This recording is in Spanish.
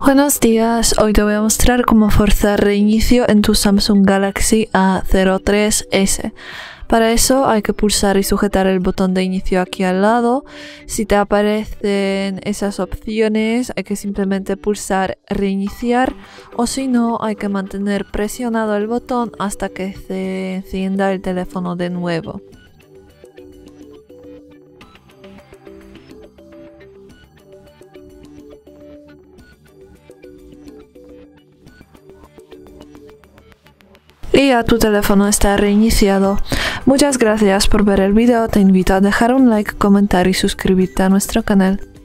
Buenos días, hoy te voy a mostrar cómo forzar reinicio en tu Samsung Galaxy A03s. Para eso hay que pulsar y sujetar el botón de inicio aquí al lado. Si te aparecen esas opciones hay que simplemente pulsar reiniciar, o si no hay que mantener presionado el botón hasta que se encienda el teléfono de nuevo. Y ya tu teléfono está reiniciado. Muchas gracias por ver el video, te invito a dejar un like, comentar y suscribirte a nuestro canal.